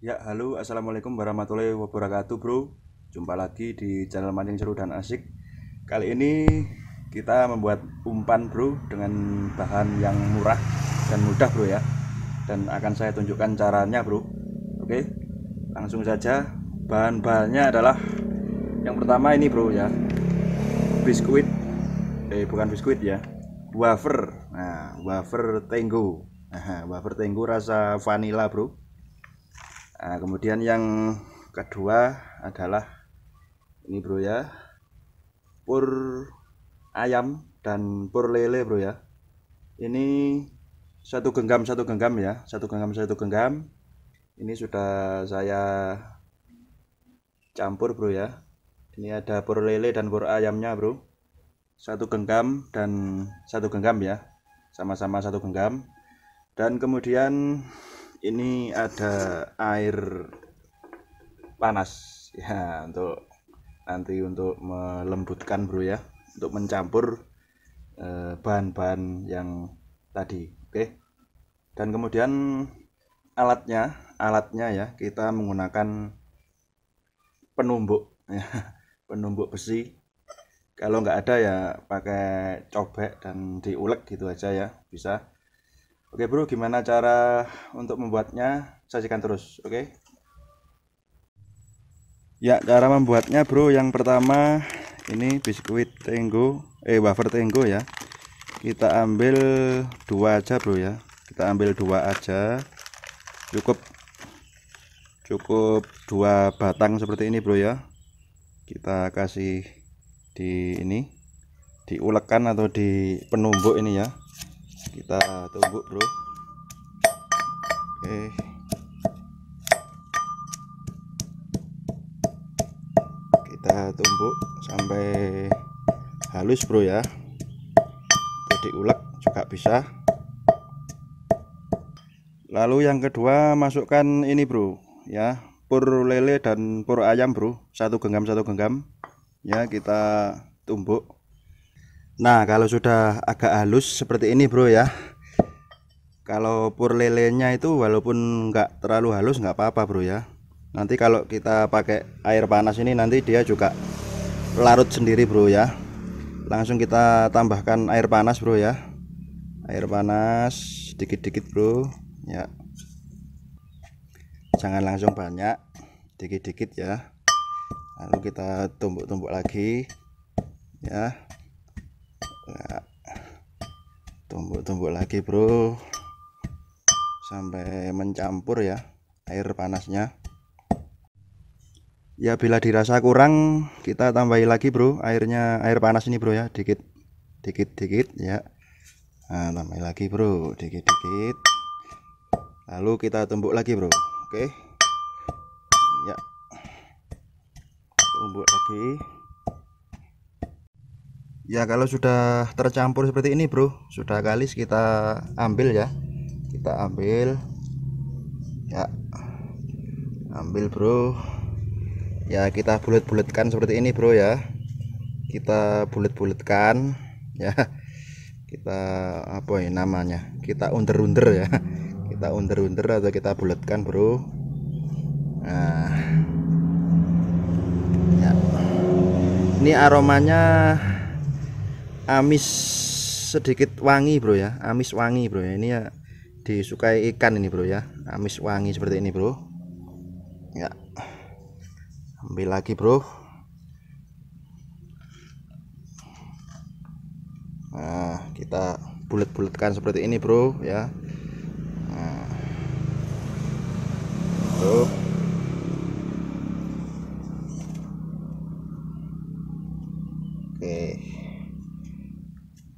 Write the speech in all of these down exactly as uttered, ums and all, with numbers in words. Ya, halo, assalamualaikum warahmatullahi wabarakatuh, bro. Jumpa lagi di channel Mancing Ceru dan Asik. Kali ini kita membuat umpan, bro, dengan bahan yang murah dan mudah, bro, ya. Dan akan saya tunjukkan caranya, bro. Oke, langsung saja. Bahan-bahannya adalah yang pertama ini, bro, ya. Biskuit, eh bukan biskuit ya, wafer. Nah, wafer Tango. Nah, wafer Tango rasa vanilla, bro. Nah, kemudian yang kedua adalah ini, bro, ya, pur ayam dan pur lele, bro, ya. Ini satu genggam satu genggam ya, satu genggam satu genggam. Ini sudah saya campur, bro, ya. Ini ada pur lele dan pur ayamnya, bro. Satu genggam dan satu genggam ya, sama-sama satu genggam. Dan kemudian ini ada air panas ya, untuk nanti untuk melembutkan, bro, ya, untuk mencampur bahan-bahan eh, yang tadi. Oke, dan kemudian alatnya alatnya ya, kita menggunakan penumbuk ya, penumbuk besi. Kalau nggak ada ya pakai cobek dan diulek gitu aja ya, bisa. Oke, bro, gimana cara untuk membuatnya? Saksikan terus, oke? Ya, cara membuatnya, bro, yang pertama ini biskuit Tango, eh wafer Tango ya. Kita ambil dua aja, bro, ya. Kita ambil dua aja. Cukup cukup dua batang seperti ini, bro, ya. Kita kasih di ini, diulekan atau di penumbuk ini ya. Kita tumbuk, bro. Oke, kita tumbuk sampai halus, bro, ya. Itu diulek juga bisa. Lalu yang kedua masukkan ini, bro, ya, pur lele dan pur ayam, bro, satu genggam satu genggam ya, kita tumbuk. Nah, kalau sudah agak halus seperti ini, bro, ya. Kalau pur lelenya itu walaupun nggak terlalu halus nggak apa-apa, bro, ya. Nanti kalau kita pakai air panas ini nanti dia juga larut sendiri, bro, ya. Langsung kita tambahkan air panas, bro, ya. Air panas dikit-dikit, bro, ya. Jangan langsung banyak, dikit-dikit ya. Lalu kita tumbuk-tumbuk lagi ya. Nah, tumbuk-tumbuk lagi, bro, sampai mencampur ya air panasnya ya. Bila dirasa kurang kita tambahin lagi, bro, airnya, air panas ini, bro, ya, dikit dikit dikit ya. Nah, tambahin lagi, bro, dikit dikit lalu kita tumbuk lagi, bro. Oke ya, tumbuk lagi. Ya, kalau sudah tercampur seperti ini, bro, sudah kalis, kita ambil ya, kita ambil ya, ambil, bro, ya. Kita bulet-buletkan seperti ini, bro, ya. Kita bulet-buletkan ya, kita apa ya namanya, kita unter-unter ya, kita unter-unter atau kita buletkan, bro. Nah ya, ini aromanya amis sedikit wangi, bro, ya, amis wangi, bro, ya. Ini ya disukai ikan ini, bro, ya, amis wangi seperti ini, bro, ya. Ambil lagi, bro. Nah, kita bulet-buletkan seperti ini, bro, ya. Nah, bro. Oke,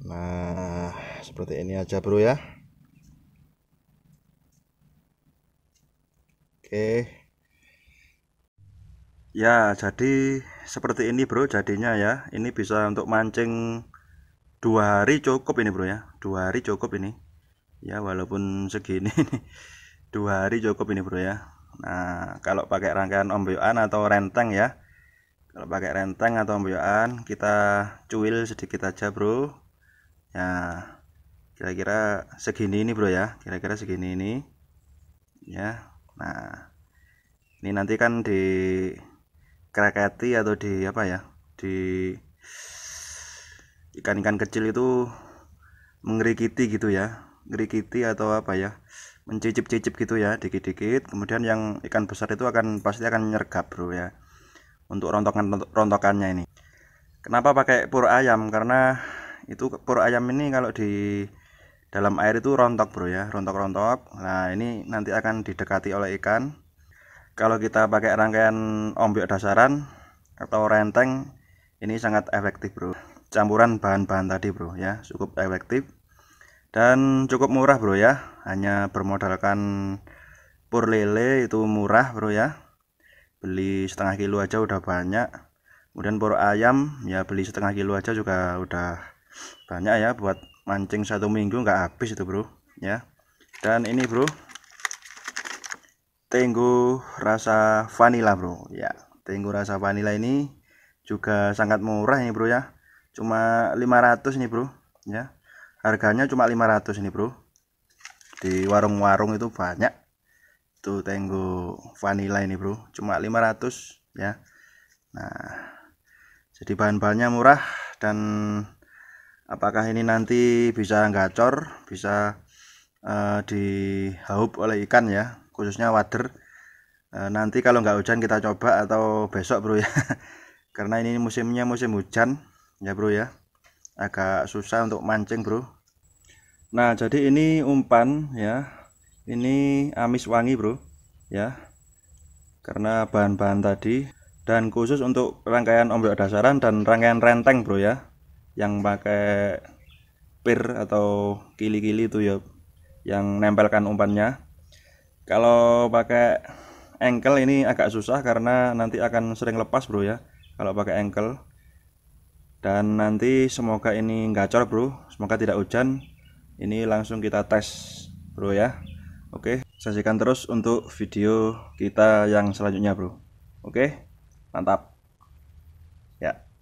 nah seperti ini aja, bro, ya. Oke ya, jadi seperti ini, bro, jadinya ya. Ini bisa untuk mancing dua hari cukup ini, bro, ya. Dua hari cukup ini ya, walaupun segini dua hari cukup ini, bro, ya. Nah, kalau pakai rangkaian ombyokan atau renteng ya, kalau pakai renteng atau ombyokan kita cuil sedikit aja, bro. Ya, kira-kira segini ini, bro, ya, kira-kira segini ini ya. Nah, Ini nanti kan di kraketi atau di apa ya, di ikan-ikan kecil itu mengerikiti gitu ya, ngerikiti atau apa ya, mencicip-cicip gitu ya, dikit-dikit. Kemudian yang ikan besar itu akan pasti akan nyergap bro ya, untuk rontokan-rontokannya ini. Kenapa pakai pur ayam? Karena itu pur ayam ini kalau di dalam air itu rontok bro ya, rontok-rontok. Nah ini nanti akan didekati oleh ikan. Kalau kita pakai rangkaian ombyok dasaran atau renteng, ini sangat efektif bro. Campuran bahan-bahan tadi bro ya, cukup efektif dan cukup murah bro ya. Hanya bermodalkan pur lele itu murah bro ya, beli setengah kilo aja udah banyak. Kemudian pur ayam ya beli setengah kilo aja juga udah banyak ya, buat mancing satu minggu nggak habis itu bro ya. Dan ini bro, Tango rasa vanila bro ya. Tango rasa vanila ini juga sangat murah ini bro ya, cuma lima ratus ini bro ya, harganya cuma lima ratus ini bro. Di warung-warung itu banyak tuh Tango vanila ini bro, cuma lima ratus ya. Nah jadi bahan-bahannya murah. Dan apakah ini nanti bisa gacor, bisa uh, dihaup oleh ikan ya, khususnya wader. Nanti kalau nggak hujan kita coba, atau besok bro ya, karena ini musimnya musim hujan ya bro ya, agak susah untuk mancing bro. Nah jadi ini umpan ya, ini amis wangi bro ya, karena bahan-bahan tadi. Dan khusus untuk rangkaian ombyok dasaran dan rangkaian renteng bro ya, yang pakai pir atau kili-kili itu ya, yang nempelkan umpannya. Kalau pakai engkel ini agak susah karena nanti akan sering lepas bro ya, kalau pakai engkel. Dan nanti semoga ini gacor bro, semoga tidak hujan. Ini langsung kita tes bro ya. Oke, saksikan terus untuk video kita yang selanjutnya bro. Oke, mantap ya.